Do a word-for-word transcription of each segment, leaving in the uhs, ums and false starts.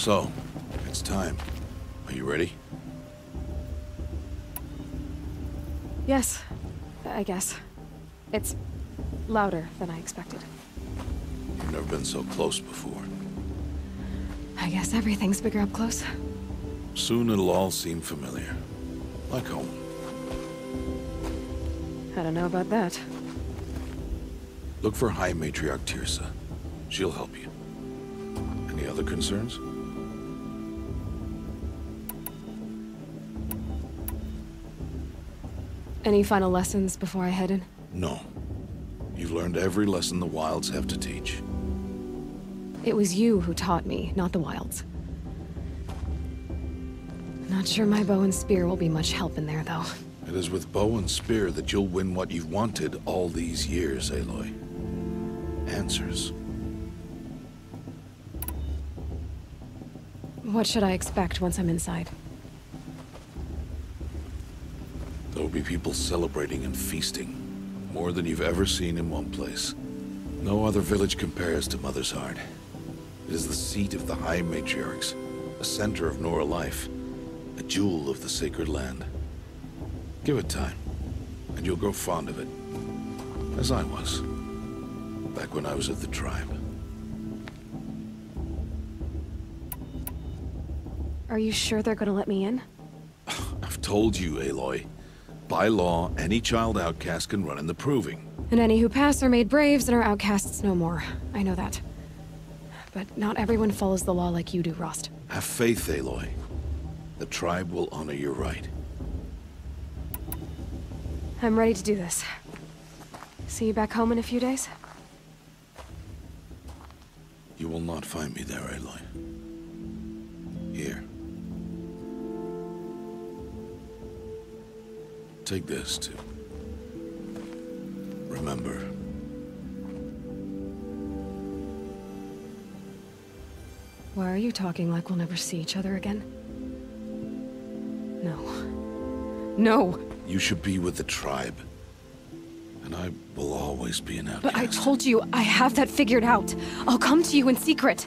So, it's time. Are you ready? Yes, I guess. It's louder than I expected. You've never been so close before. I guess everything's bigger up close. Soon it'll all seem familiar. Like home. I don't know about that. Look for High Matriarch Tirsa. She'll help you. Any other concerns? Any final lessons before I head in? No. You've learned every lesson the wilds have to teach. It was you who taught me, not the wilds. Not sure my bow and spear will be much help in there, though. It is with bow and spear that you'll win what you've wanted all these years, Aloy. Answers. What should I expect once I'm inside? There will be people celebrating and feasting. More than you've ever seen in one place. No other village compares to Mother's Heart. It is the seat of the High Matriarchs, a center of Nora life, a jewel of the sacred land. Give it time, and you'll grow fond of it. As I was, back when I was of the tribe. Are you sure they're gonna let me in? I've told you, Aloy. By law, any child outcast can run in the Proving. And any who pass are made braves and are outcasts no more. I know that. But not everyone follows the law like you do, Rost. Have faith, Aloy. The tribe will honor your right. I'm ready to do this. See you back home in a few days? You will not find me there, Aloy. Here. Take this to remember. Why are you talking like we'll never see each other again? No. No! You should be with the tribe. And I will always be an outcast. But I told you, I have that figured out. I'll come to you in secret.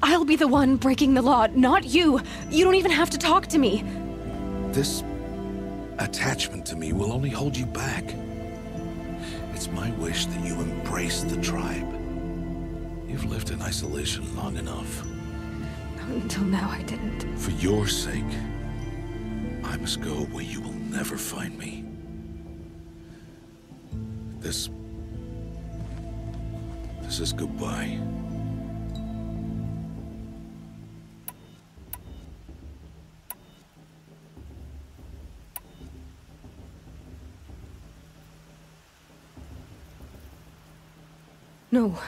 I'll be the one breaking the law, not you. You don't even have to talk to me. This attachment to me will only hold you back. It's my wish that you embrace the tribe. You've lived in isolation long enough. Not until now, I didn't. For your sake, I must go where you will never find me. This... This is goodbye. No,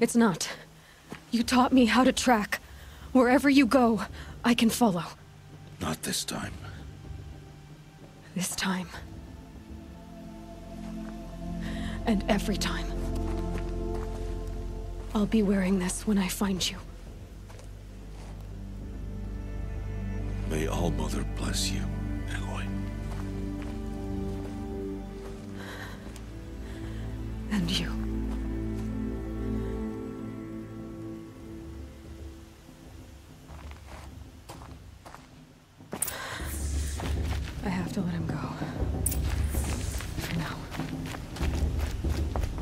it's not. You taught me how to track. Wherever you go, I can follow. Not this time. This time. And every time. I'll be wearing this when I find you. May All Mother bless you, Aloy. And you.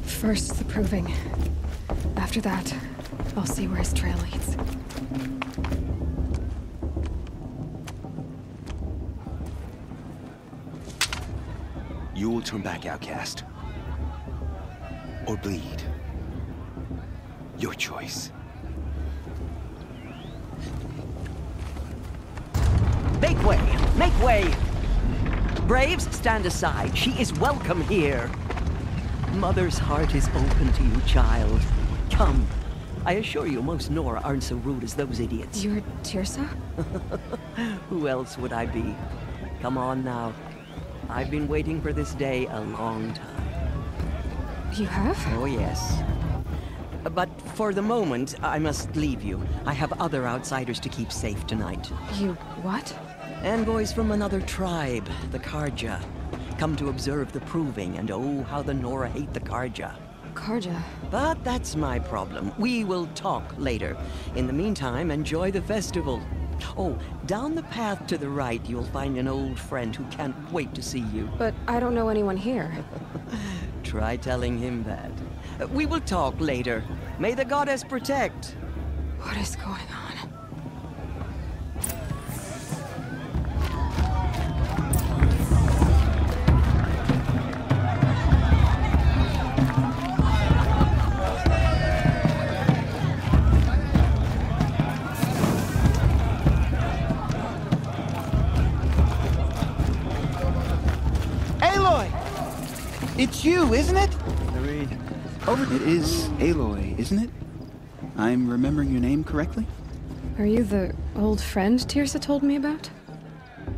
First, the Proving. After that, I'll see where his trail leads. You will turn back outcast. Or bleed. Your choice. Make way! Make way! Braves, stand aside. She is welcome here. Mother's heart is open to you, child. Come. I assure you, most Nora aren't so rude as those idiots. You're Tirsa? Who else would I be? Come on now. I've been waiting for this day a long time. You have? Oh, yes. But for the moment, I must leave you. I have other outsiders to keep safe tonight. You what? Envoys from another tribe, the Carja. Come to observe the Proving, and oh, how the Nora hate the Carja. Carja. But that's my problem. We will talk later. In the meantime, enjoy the festival. Oh, down the path to the right, you'll find an old friend who can't wait to see you. But I don't know anyone here. Try telling him that. Uh, we will talk later. May the goddess protect. What is going on? It's you, isn't it? Read. Over. It is Aloy, isn't it? I'm remembering your name correctly? Are you the old friend Tirsa told me about?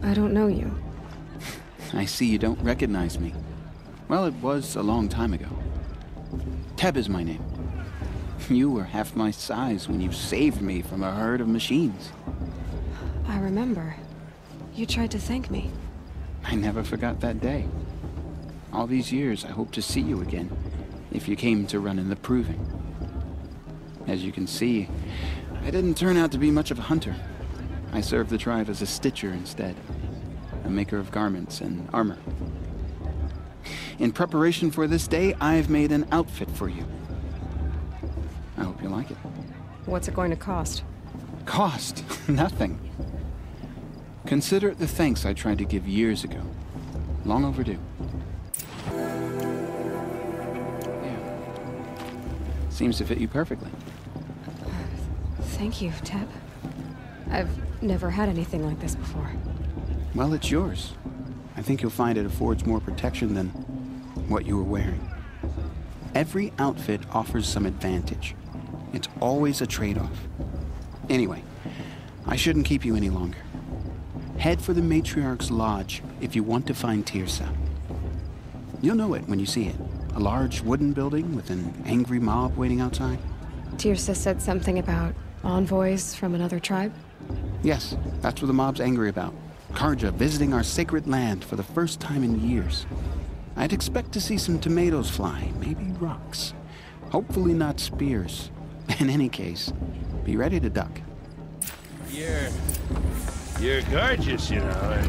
I don't know you. I see you don't recognize me. Well, it was a long time ago. Teb is my name. You were half my size when you saved me from a herd of machines. I remember. You tried to thank me. I never forgot that day. All these years, I hope to see you again, if you came to run in the Proving. As you can see, I didn't turn out to be much of a hunter. I served the tribe as a stitcher instead, a maker of garments and armor. In preparation for this day, I've made an outfit for you. I hope you like it. What's it going to cost? Cost? Nothing. Consider it the thanks I tried to give years ago. Long overdue. Seems to fit you perfectly. Uh, thank you, Teb. I've never had anything like this before. Well, it's yours. I think you'll find it affords more protection than what you were wearing. Every outfit offers some advantage. It's always a trade-off. Anyway, I shouldn't keep you any longer. Head for the Matriarch's Lodge if you want to find Tirsa. You'll know it when you see it. A large wooden building with an angry mob waiting outside. Tirsa said something about envoys from another tribe? Yes, that's what the mob's angry about. Carja visiting our sacred land for the first time in years. I'd expect to see some tomatoes flying, maybe rocks. Hopefully not spears. In any case, be ready to duck. You're... you're gorgeous, you know.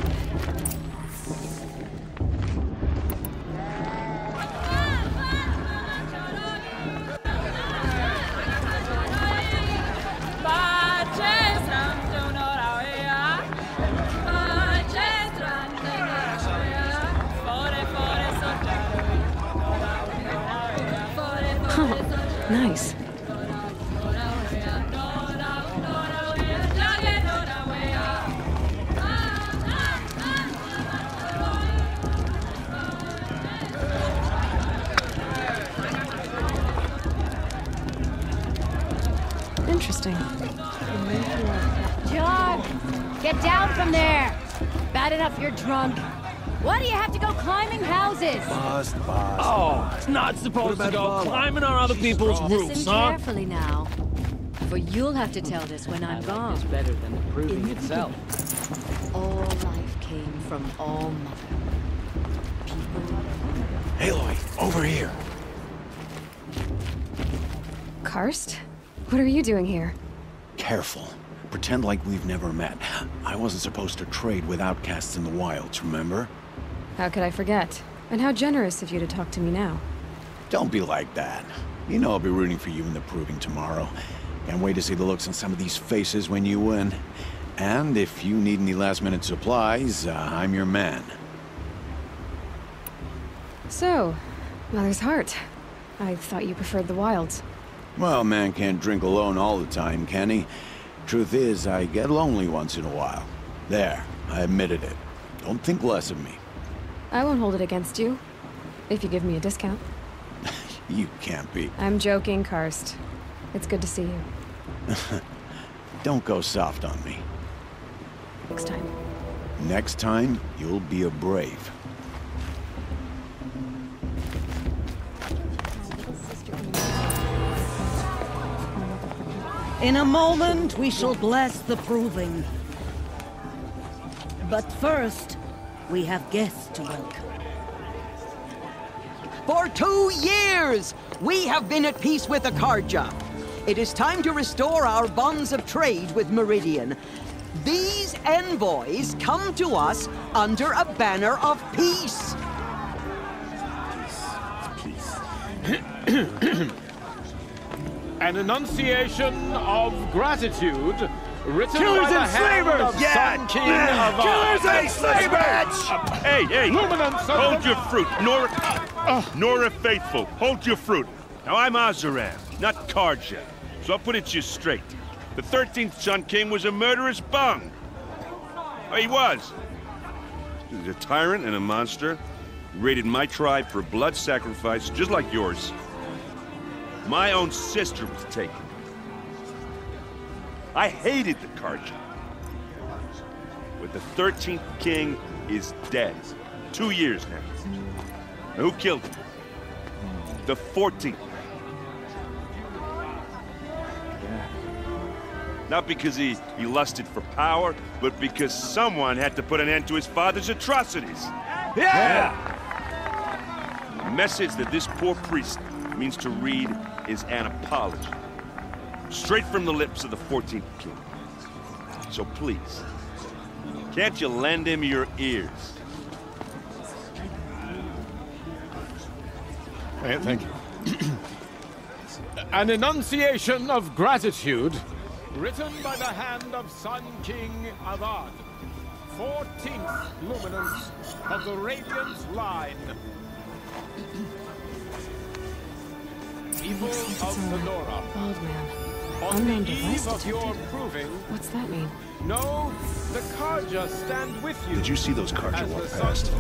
Nice. Interesting. John, get down from there. Bad enough you're drunk. Why do you have to go climbing houses? Bost, Bost. Oh, it's not supposed to go climbing on other people's roofs, huh? Listen carefully now, for you'll have to tell this when I'm gone. It's better than the Proving itself. All life came from All Mother. People. Aloy, over here. Karst, what are you doing here? Careful. Pretend like we've never met. I wasn't supposed to trade with outcasts in the wilds, remember? How could I forget? And how generous of you to talk to me now. Don't be like that. You know I'll be rooting for you in the Proving tomorrow. Can't wait to see the looks on some of these faces when you win. And if you need any last-minute supplies, uh, I'm your man. So, Mother's Heart. I thought you preferred the wilds. Well, man can't drink alone all the time, can he? Truth is, I get lonely once in a while. There, I admitted it. Don't think less of me. I won't hold it against you, if you give me a discount. You can't be. I'm joking, Karst. It's good to see you. Don't go soft on me. Next time. Next time, you'll be a brave. In a moment, we shall bless the Proving. But first, we have guests to welcome. For two years, we have been at peace with the Carja. It is time to restore our bonds of trade with Meridian. These envoys come to us under a banner of peace. Peace. Peace. An enunciation of gratitude written Killers by the hand slavers. Of yeah. Sun King yeah. Avad. Killers and, and slavers! Uh, hey, hey! Luminance hold of... your fruit, Nora... Uh, Nora Faithful, hold your fruit. Now, I'm Azoram, not Carja, so I'll put it to you straight. The thirteenth Sun King was a murderous bung. Oh, he was. He was a tyrant and a monster. He raided my tribe for blood sacrifice, just like yours. My own sister was taken. I hated the Carja. But the thirteenth King is dead. Two years now. Now who killed him? The fourteenth. Not because he, he lusted for power, but because someone had to put an end to his father's atrocities. Yeah! yeah. The message that this poor priest means to read is an apology. Straight from the lips of the fourteenth King. So please, can't you lend him your ears? Hey, thank you. An enunciation of gratitude written by the hand of Sun King Avad, fourteenth luminance of the Radiance Line. Evil of the Nora. Old man. On the eve of your proving. What's that mean? No, the Carja stand with you. Did you see those Carja walk past?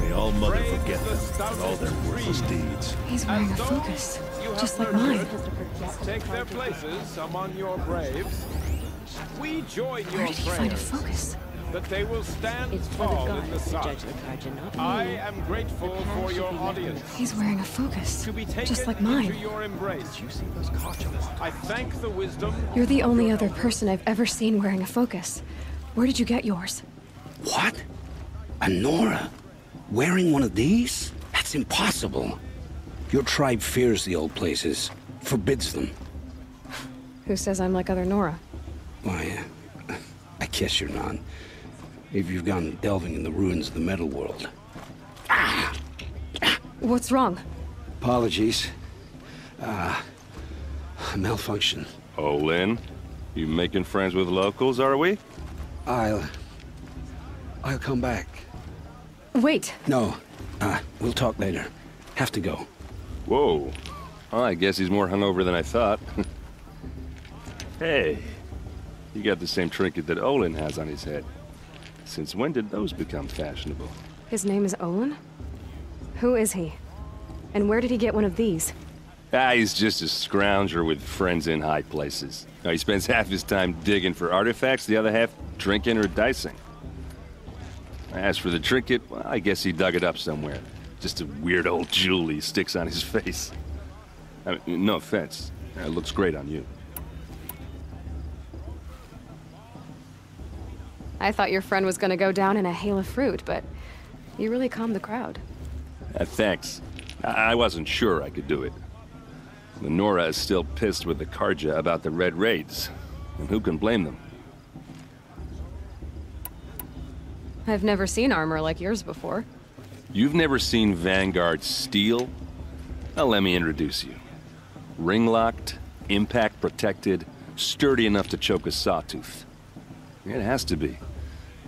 May all mother forget them and all their worthless deeds. He's wearing a focus, just like mine. Take their places among your braves. We join your prayers. Where did he find a focus? That they will stand tall in the sun. I am grateful for your audience. He's wearing a focus, just like mine. I thank the wisdom. You're the only other person I've ever seen wearing a focus. Where did you get yours? What? A Nora? Wearing one of these? That's impossible. Your tribe fears the old places, forbids them. Who says I'm like other Nora? Why, uh, I guess you're not. If you've gone delving in the ruins of the metal world. Ah! Ah! What's wrong? Apologies. Uh, malfunction. Olin, you making friends with locals, are we? I'll... I'll come back. Wait. No. Uh, we'll talk later. Have to go. Whoa. Well, I guess he's more hungover than I thought. Hey. You got the same trinket that Olin has on his head. Since when did those become fashionable? His name is Olin? Who is he? And where did he get one of these? Ah, he's just a scrounger with friends in high places. Now, he spends half his time digging for artifacts, the other half drinking or dicing. As for the trinket, well, I guess he dug it up somewhere. Just a weird old jewel he sticks on his face. I mean, no offense, it looks great on you. I thought your friend was gonna go down in a hail of fruit, but you really calmed the crowd. Uh, thanks. I, I wasn't sure I could do it. The Nora is still pissed with the Carja about the Red Raids, and who can blame them? I've never seen armor like yours before. You've never seen Vanguard steel? Now let me introduce you. Ring-locked, impact-protected, sturdy enough to choke a Sawtooth. It has to be.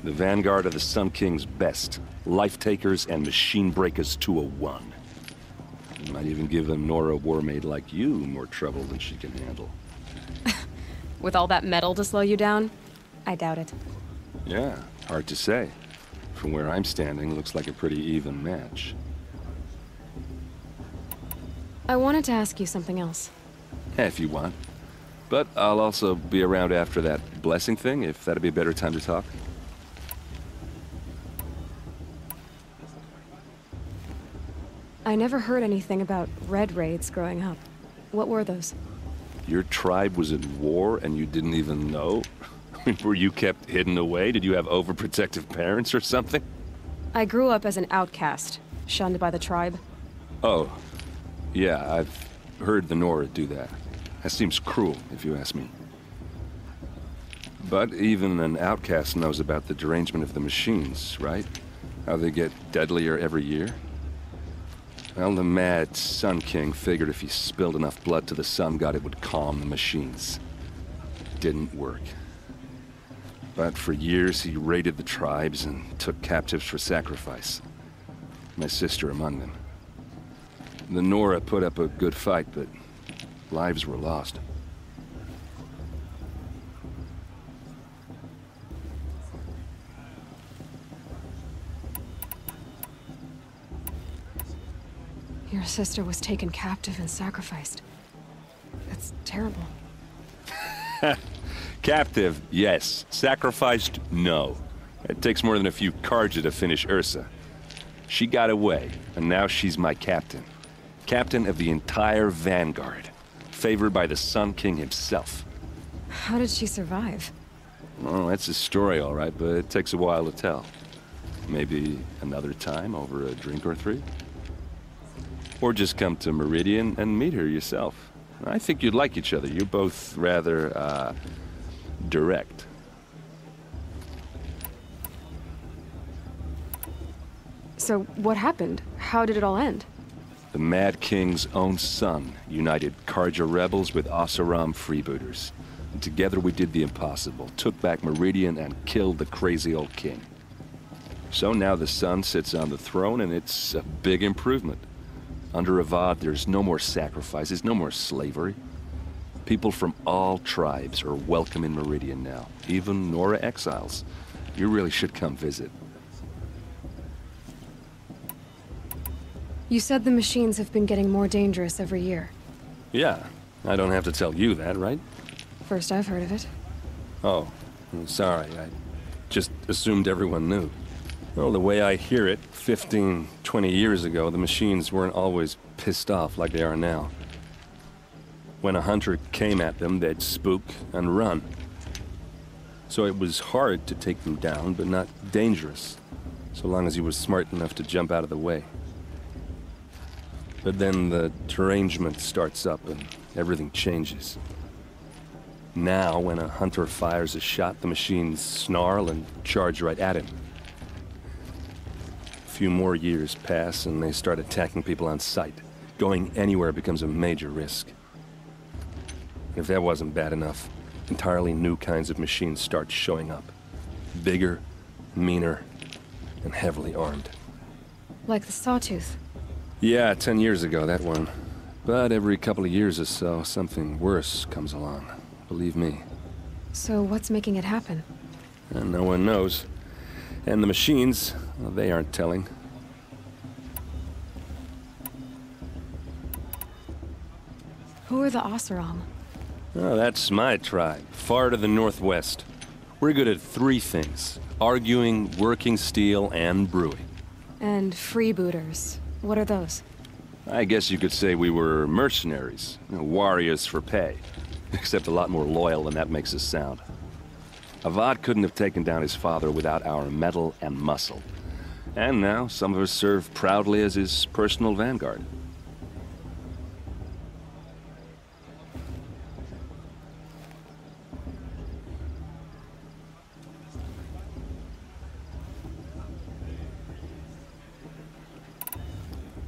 The Vanguard of the Sun King's best. Life-takers and machine-breakers to a one. You might even give a Nora Warmaid like you more trouble than she can handle. With all that metal to slow you down? I doubt it. Yeah, hard to say. From where I'm standing, looks like a pretty even match. I wanted to ask you something else. Yeah, if you want. But I'll also be around after that blessing thing, if that'd be a better time to talk. I never heard anything about Red Raids growing up. What were those? Your tribe was at war and you didn't even know? Were you kept hidden away? Did you have overprotective parents or something? I grew up as an outcast, shunned by the tribe. Oh, yeah, I've heard the Nora do that. That seems cruel, if you ask me. But even an outcast knows about the derangement of the machines, right? How they get deadlier every year? Well, the mad Sun King figured if he spilled enough blood to the Sun God, it would calm the machines. Didn't work. But for years, he raided the tribes and took captives for sacrifice. My sister among them. The Nora put up a good fight, but lives were lost. Your sister was taken captive and sacrificed. That's terrible. Captive, yes. Sacrificed, no. It takes more than a few Carja to finish Tirsa. She got away, and now she's my captain. Captain of the entire Vanguard, favored by the Sun King himself. How did she survive? Oh, that's a story, all right, but it takes a while to tell. Maybe another time over a drink or three? Or just come to Meridian and meet her yourself. I think you'd like each other. You're both rather, uh, direct. So, what happened? How did it all end? The Mad King's own son united Carja rebels with Oseram freebooters. And together we did the impossible, took back Meridian and killed the crazy old king. So now the Sun sits on the throne and it's a big improvement. Under Avad, there's no more sacrifices, no more slavery. People from all tribes are welcome in Meridian now, even Nora exiles. You really should come visit. You said the machines have been getting more dangerous every year. Yeah, I don't have to tell you that, right? First I've heard of it. Oh, I'm sorry, I just assumed everyone knew. Well, the way I hear it, fifteen, twenty years ago, the machines weren't always pissed off like they are now. When a hunter came at them, they'd spook and run. So it was hard to take them down, but not dangerous, so long as you were smart enough to jump out of the way. But then the derangement starts up and everything changes. Now, when a hunter fires a shot, the machines snarl and charge right at him. A few more years pass and they start attacking people on sight. Going anywhere becomes a major risk. If that wasn't bad enough, entirely new kinds of machines start showing up. Bigger, meaner, and heavily armed. Like the Sawtooth. Yeah, ten years ago, that one. But every couple of years or so, something worse comes along. Believe me. So what's making it happen? And no one knows. And the machines, well, they aren't telling. Who are the Oseram? Oh, that's my tribe, far to the northwest. We're good at three things: arguing, working steel, and brewing. And freebooters. What are those? I guess you could say we were mercenaries, you know, warriors for pay. Except a lot more loyal than that makes us sound. Avad couldn't have taken down his father without our mettle and muscle. And now, some of us serve proudly as his personal vanguard.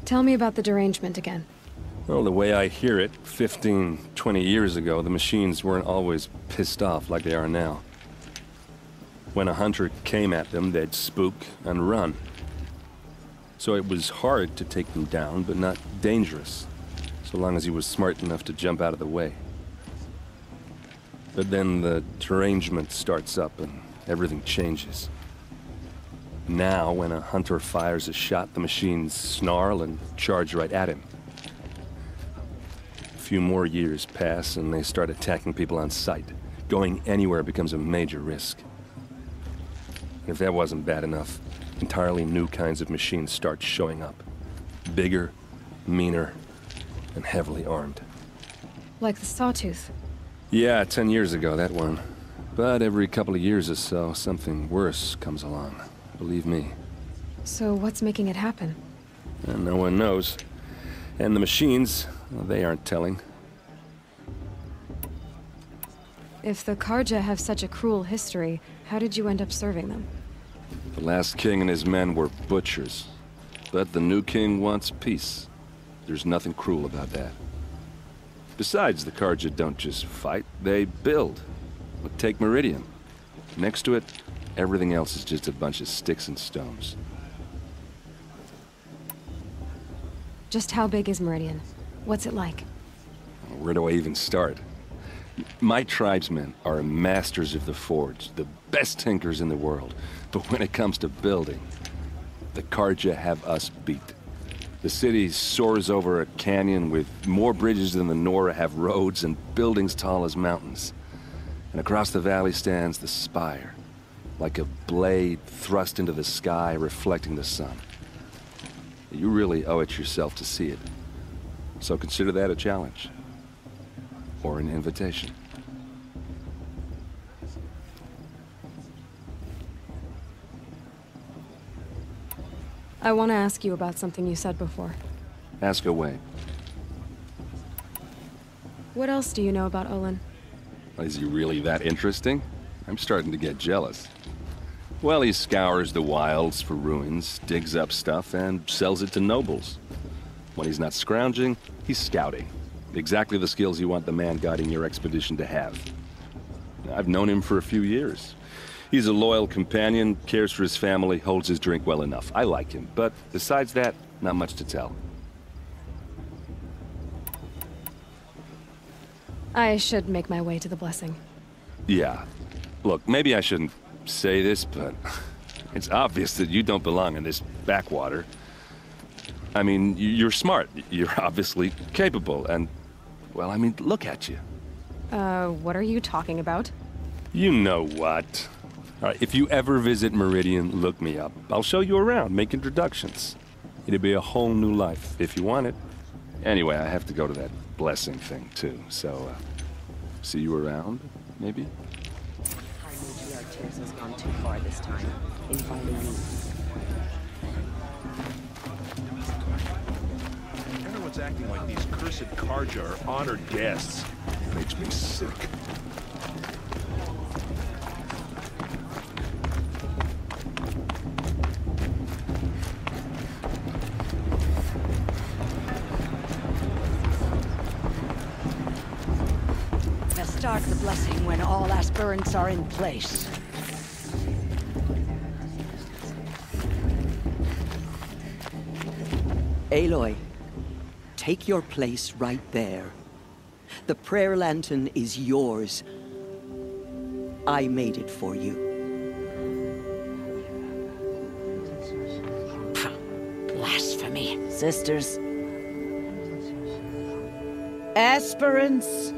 Tell me about the derangement again. Well, the way I hear it, fifteen, twenty years ago, the machines weren't always pissed off like they are now. When a hunter came at them, they'd spook and run. So it was hard to take them down, but not dangerous, so long as you were smart enough to jump out of the way. But then the derangement starts up and everything changes. Now, when a hunter fires a shot, the machines snarl and charge right at him. A few more years pass and they start attacking people on sight. Going anywhere becomes a major risk. If that wasn't bad enough, entirely new kinds of machines start showing up. Bigger, meaner, and heavily armed. Like the Sawtooth. Yeah, ten years ago, that one. But every couple of years or so, something worse comes along. Believe me. So what's making it happen? And no one knows. And the machines, well, they aren't telling. If the Carja have such a cruel history, how did you end up serving them? The last king and his men were butchers. But the new king wants peace. There's nothing cruel about that. Besides, the Carja don't just fight, they build. Look, take Meridian. Next to it, everything else is just a bunch of sticks and stones. Just how big is Meridian? What's it like? Where do I even start? My tribesmen are masters of the forge, the best tinkers in the world. But when it comes to building, the Carja have us beat. The city soars over a canyon with more bridges than the Nora have roads and buildings tall as mountains. And across the valley stands the spire, like a blade thrust into the sky reflecting the sun. You really owe it yourself to see it. So consider that a challenge. Or an invitation. I want to ask you about something you said before. Ask away. What else do you know about Olin? Is he really that interesting? I'm starting to get jealous. Well, he scours the wilds for ruins, digs up stuff, and sells it to nobles. When he's not scrounging, he's scouting. Exactly the skills you want the man guiding your expedition to have. I've known him for a few years. He's a loyal companion, cares for his family, holds his drink well enough. I like him, but besides that, not much to tell. I should make my way to the blessing. Yeah. Look, maybe I shouldn't say this, but it's obvious that you don't belong in this backwater. I mean, you're smart. You're obviously capable, and, well, I mean, look at you. Uh, what are you talking about? You know what. All right, if you ever visit Meridian, look me up. I'll show you around, make introductions. It'll be a whole new life, if you want it. Anyway, I have to go to that blessing thing, too. So, uh, see you around, maybe? High Matriarch Tirsa has gone too far this time, inviting me. Everyone's acting like these cursed Carja are honored guests. It makes me sick. Start the blessing when all aspirants are in place. Aloy, take your place right there. The prayer lantern is yours. I made it for you. Blasphemy. Sisters. Aspirants.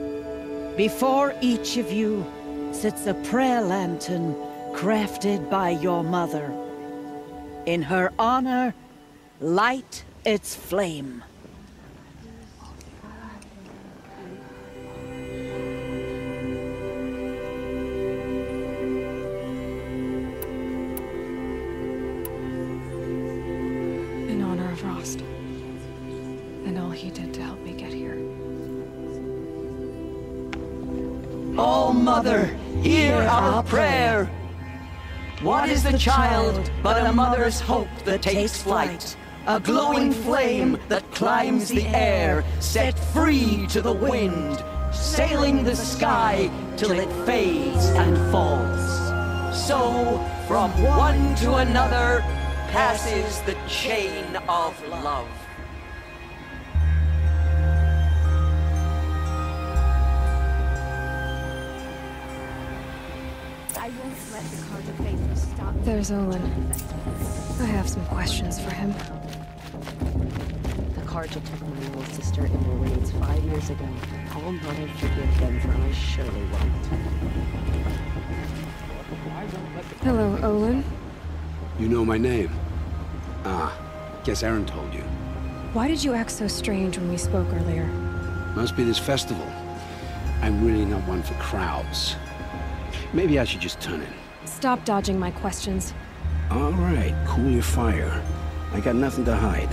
Before each of you sits a prayer lantern crafted by your mother. In her honor, light its flame. In honor of Rost, and all he did to help me get here. Oh, Mother, hear our prayer! What is the child but a mother's hope that takes flight? A glowing flame that climbs the air, set free to the wind, sailing the sky till it fades and falls. So, from one to another, passes the chain of love. There's Olin. I have some questions for him. The Carja took my little sister in the raids five years ago. I'll never forgive them, for I surely won't. Hello, Olin. You know my name. Ah, guess Aaron told you. Why did you act so strange when we spoke earlier? Must be this festival. I'm really not one for crowds. Maybe I should just turn in. Stop dodging my questions. All right, cool your fire. I got nothing to hide.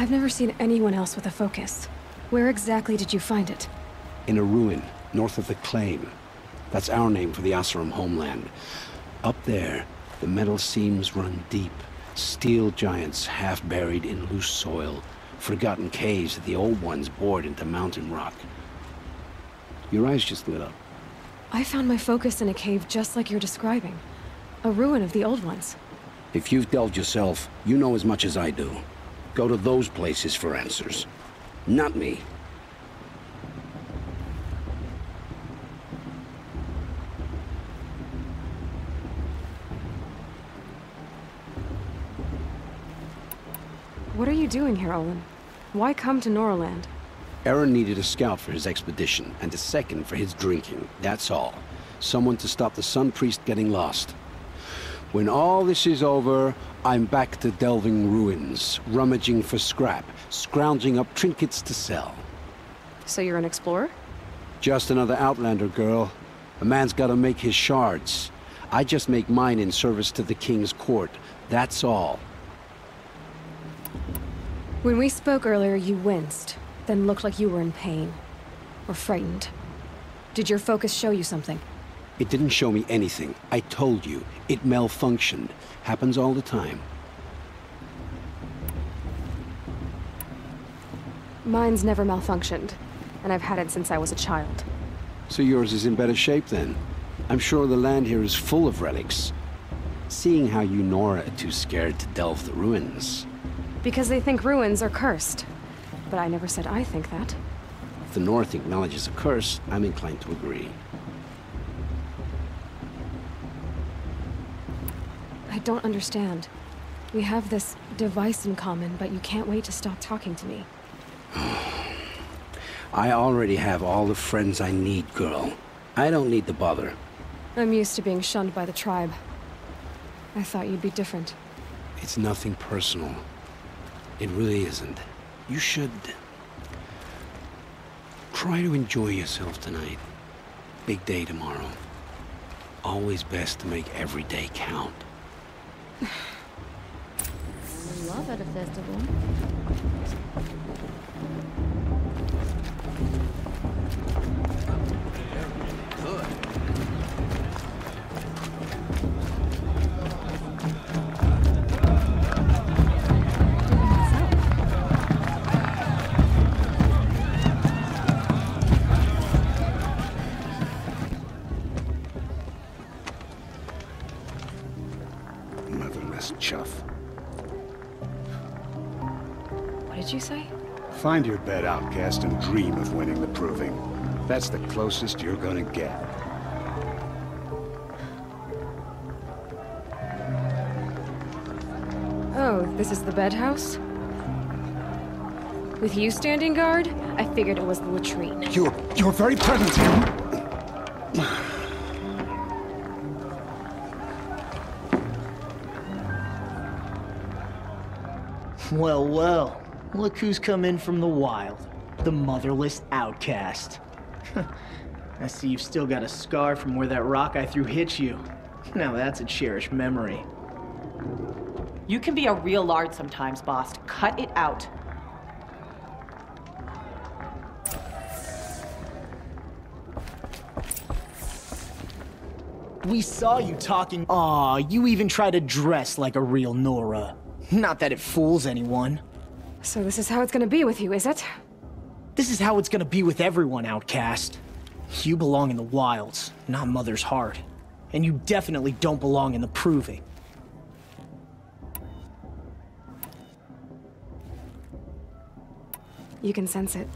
I've never seen anyone else with a focus. Where exactly did you find it? In a ruin, north of the claim. That's our name for the Azoram homeland. Up there, the metal seams run deep. Steel giants half buried in loose soil. Forgotten caves that the old ones bored into mountain rock. Your eyes just lit up. I found my focus in a cave just like you're describing. A ruin of the old ones. If you've delved yourself, you know as much as I do. Go to those places for answers. Not me. What are you doing here, Olin? Why come to Noraland? Aaron needed a scout for his expedition, and a second for his drinking, that's all. Someone to stop the Sun Priest getting lost. When all this is over, I'm back to delving ruins, rummaging for scrap, scrounging up trinkets to sell. So you're an explorer? Just another outlander, girl. A man's gotta make his shards. I just make mine in service to the King's court, that's all. When we spoke earlier, you winced, then looked like you were in pain, or frightened. Did your focus show you something? It didn't show me anything. I told you, it malfunctioned. Happens all the time. Mine's never malfunctioned, and I've had it since I was a child. So yours is in better shape then. I'm sure the land here is full of relics. Seeing how you Nora are too scared to delve the ruins. Because they think ruins are cursed. But I never said I think that. If the North acknowledges a curse, I'm inclined to agree. I don't understand. We have this device in common, but you can't wait to stop talking to me. I already have all the friends I need, girl. I don't need the bother. I'm used to being shunned by the tribe. I thought you'd be different. It's nothing personal. It really isn't. You should try to enjoy yourself tonight. Big day tomorrow. Always best to make every day count. I love at a festival. Find your bed, outcast, and dream of winning the Proving. That's the closest you're gonna get. Oh, this is the bedhouse? With you standing guard, I figured it was the latrine. You're... you're very present here! Well, well. Look who's come in from the wild. The motherless outcast. I see you've still got a scar from where that rock I threw hit you. Now that's a cherished memory. You can be a real lard sometimes, Bost. Cut it out. We saw you talking. Aw, you even try to dress like a real Nora. Not that it fools anyone. So this is how it's gonna be with you, is it? This is how it's gonna be with everyone, outcast. You belong in the wilds, not Mother's Heart. And you definitely don't belong in the Proving. You can sense it.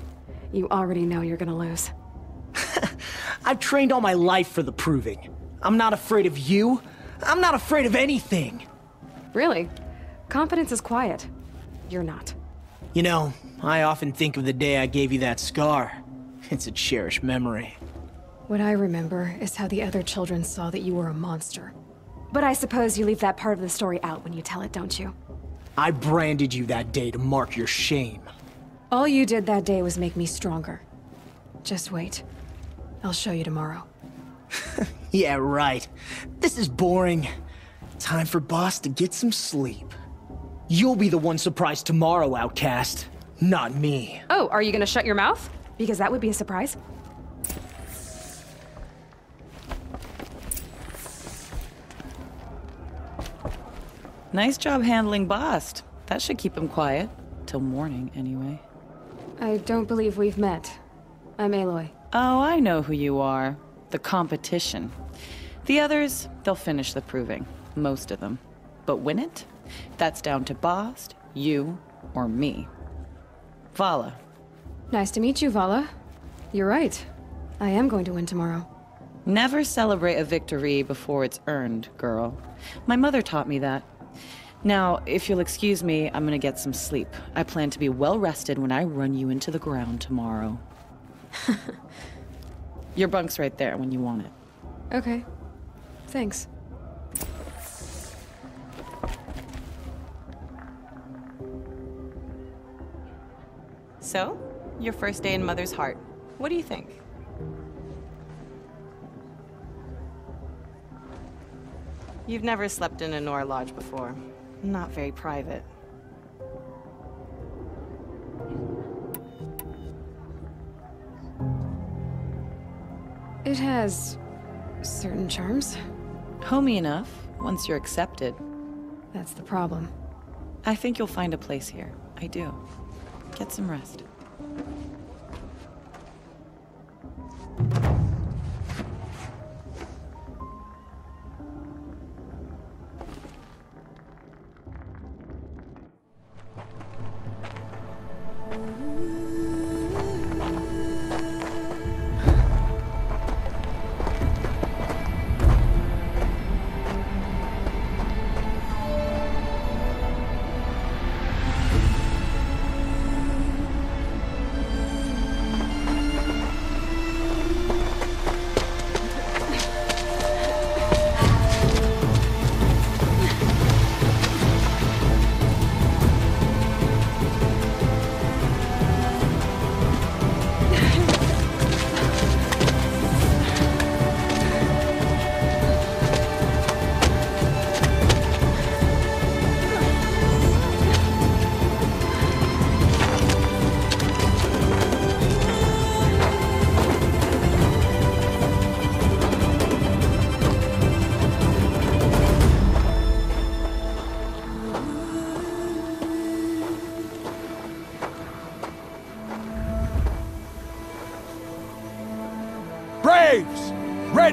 You already know you're gonna lose. I've trained all my life for the Proving. I'm not afraid of you. I'm not afraid of anything. Really? Confidence is quiet. You're not. You know, I often think of the day I gave you that scar. It's a cherished memory. What I remember is how the other children saw that you were a monster. But I suppose you leave that part of the story out when you tell it, don't you? I branded you that day to mark your shame. All you did that day was make me stronger. Just wait. I'll show you tomorrow. Yeah, right. This is boring. Time for Bost to get some sleep. You'll be the one surprised tomorrow, outcast. Not me. Oh, are you gonna shut your mouth? Because that would be a surprise. Nice job handling Bost. That should keep him quiet. Till morning, anyway. I don't believe we've met. I'm Aloy. Oh, I know who you are. The competition. The others, they'll finish the proving. Most of them. But win it? That's down to Bost, you, or me. Vala. Nice to meet you, Vala. You're right. I am going to win tomorrow. Never celebrate a victory before it's earned, girl. My mother taught me that. Now, if you'll excuse me, I'm gonna get some sleep. I plan to be well rested when I run you into the ground tomorrow. Your bunk's right there when you want it. Okay. Thanks. So, your first day in Mother's Heart. What do you think? You've never slept in a Nora lodge before. Not very private. It has certain charms. Homey enough, once you're accepted. That's the problem. I think you'll find a place here. I do. Get some rest.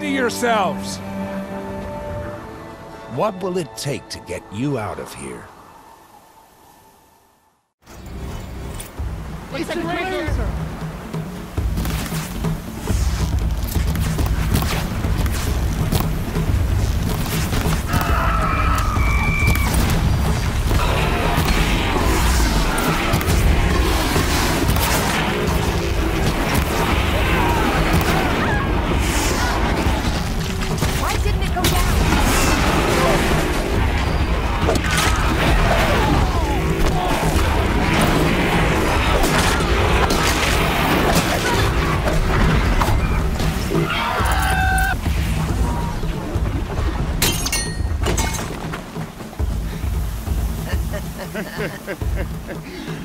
Yourselves. What will it take to get you out of here? It's a clear, sir.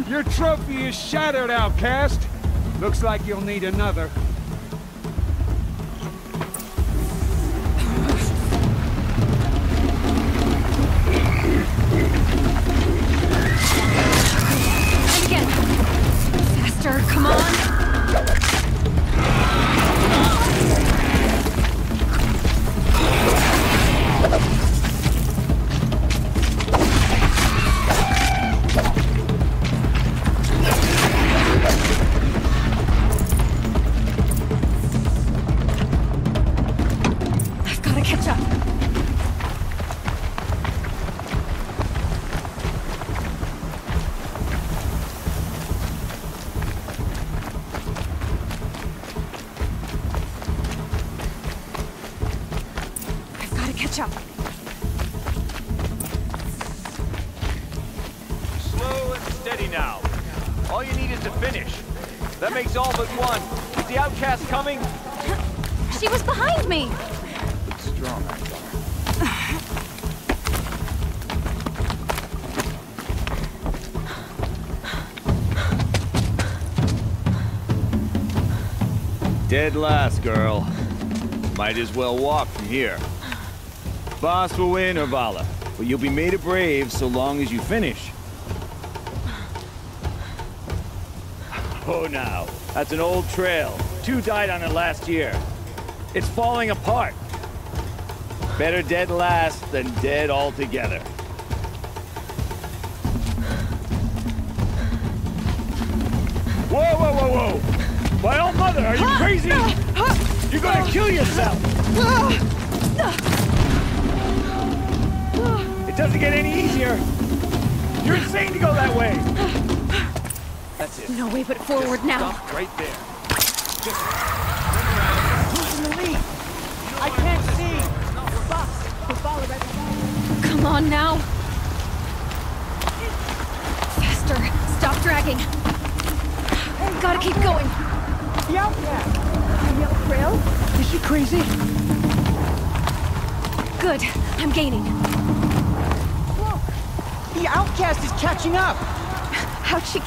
Your trophy is shattered, outcast. Looks like you'll need another. And again. Faster, come on. Dead last, girl. Might as well walk from here. Bost will win, Ervala, but you'll be made a brave so long as you finish. Oh, now. That's an old trail. Two died on it last year. It's falling apart. Better dead last than dead altogether. Whoa, whoa, whoa, whoa! My old mother, are you crazy? You're gonna kill yourself! It doesn't get any easier. You're insane to go that way. That's it. No way but forward now. Stop right there. Just turn around. Who's in the lead? I can't see. Bost will follow right behind. Come on now. Faster. Stop dragging. We gotta keep going. Yep. Yeah. Yellow trail? Is she crazy? Good. I'm gaining. Look. The outcast is catching up. How'd she...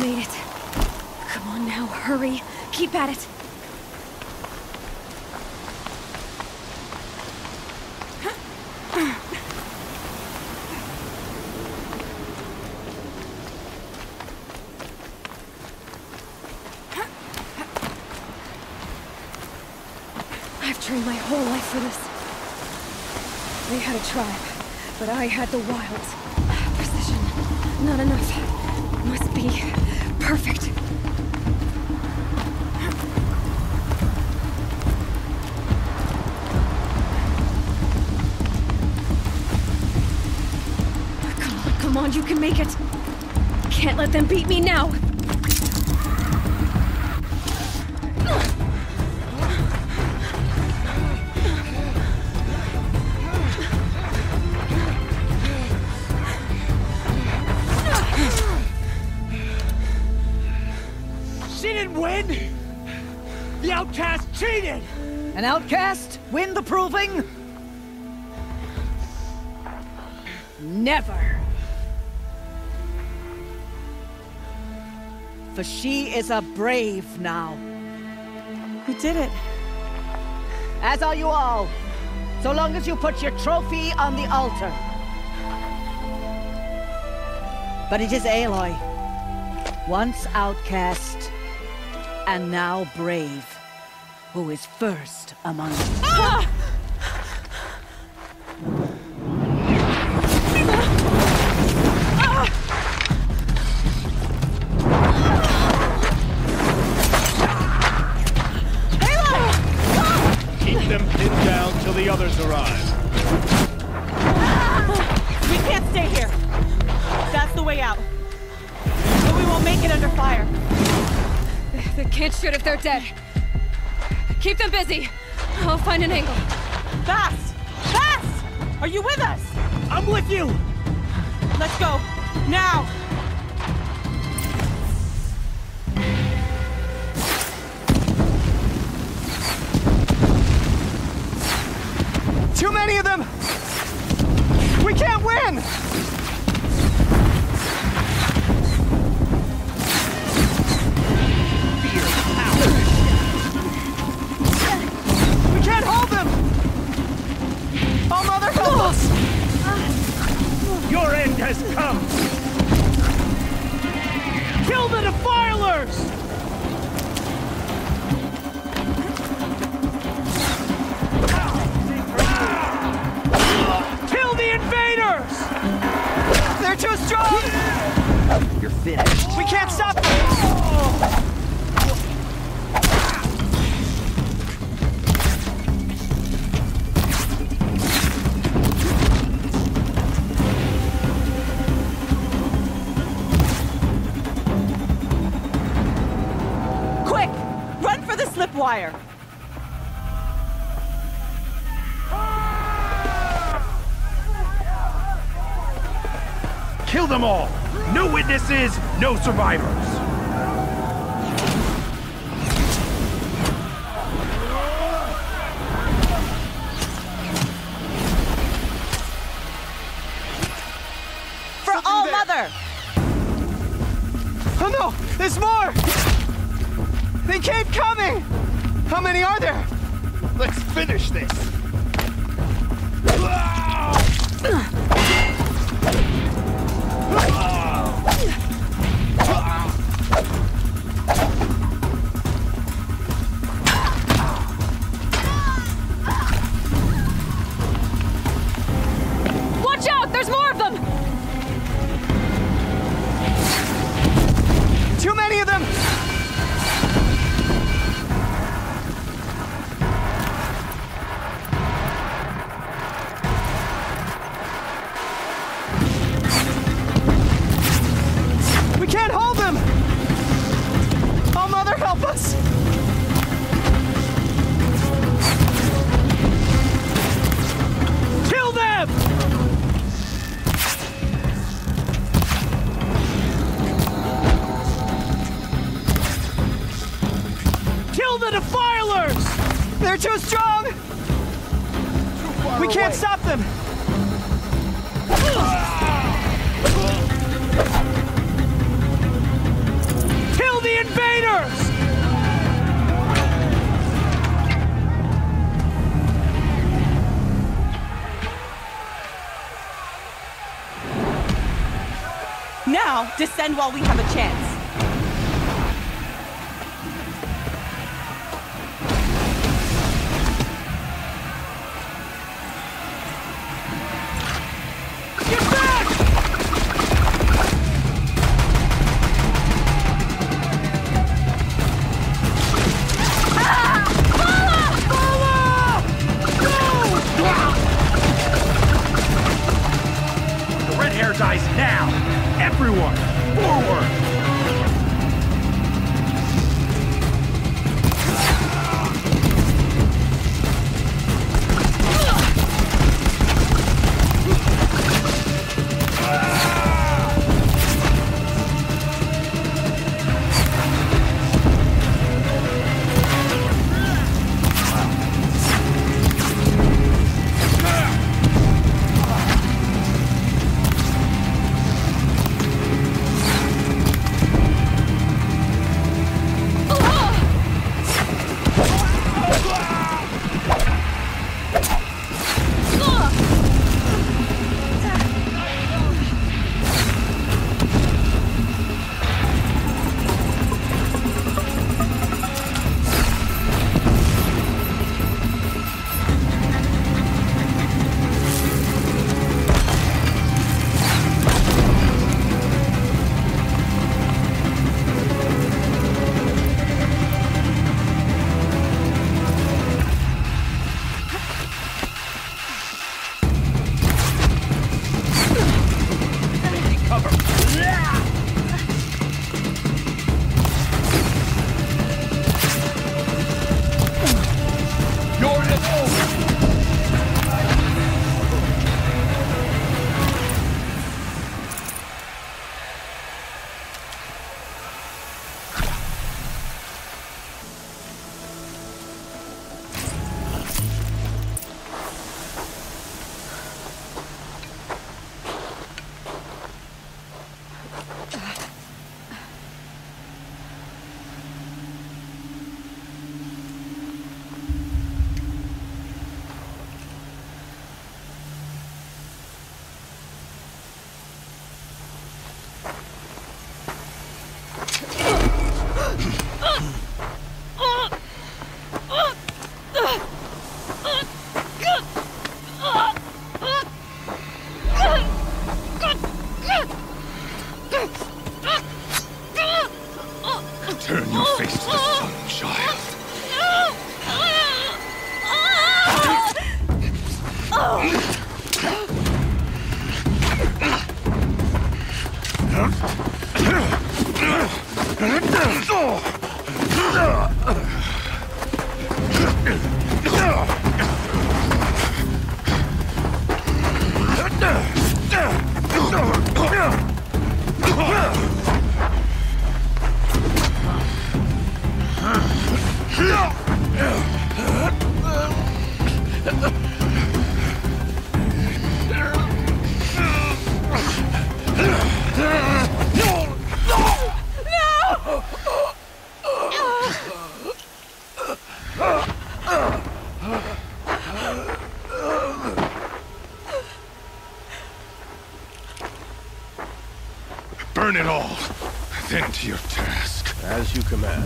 Made it. Come on now. Hurry. Keep at it. My whole life for this. They had a tribe, but I had the wilds. Precision, not enough. Must be perfect. Come on, come on, you can make it. Can't let them beat me now. An outcast? Win the proving? Never. For she is a brave now. We did it. As are you all. So long as you put your trophy on the altar. But it is Aloy. Once outcast, and now brave. Who is first among us? Ah! Keep them pinned down till the others arrive. We can't stay here. That's the way out. But we won't make it under fire. The, the kids should if they're dead. Keep them busy. I'll find an angle. Fast! Fast! Are you with us? I'm with you! Let's go. Now! Too many of them! We can't win! Your end has come! Kill the defilers! Kill the invaders! They're too strong! You're finished. We can't stop them! Wire. Kill them all! No witnesses, no survivors! For all mother! They keep coming! How many are there? Let's finish this! Watch out! There's more of them! Too many of them! Too strong! We can't stop them! Kill the invaders! Now, descend while we have a chance. No! No! burn it all, then to your task. As you command.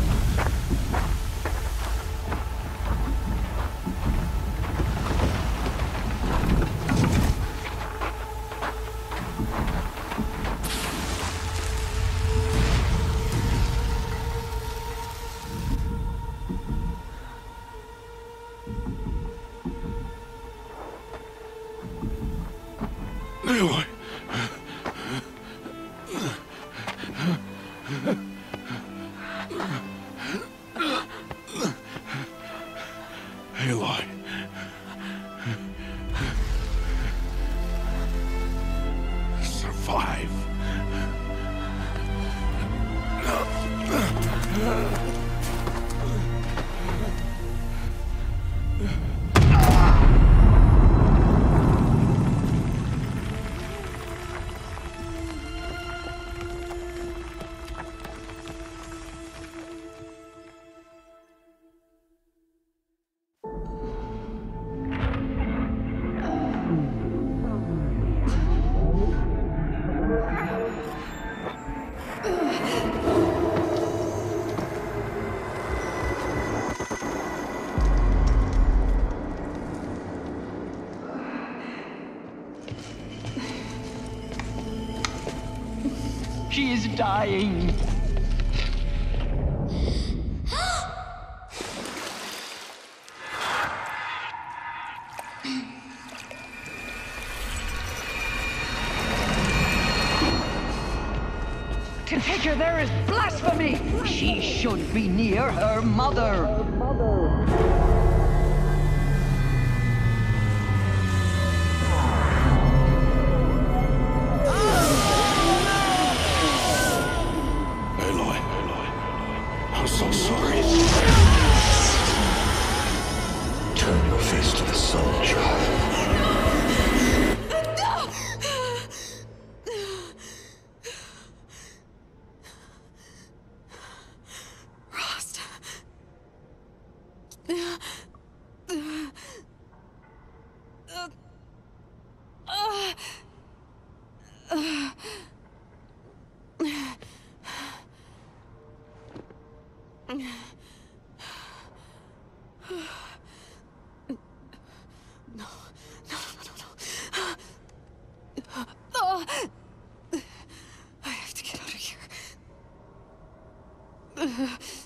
She is dying. To take her there is blasphemy. She should be near her mother. Ugh.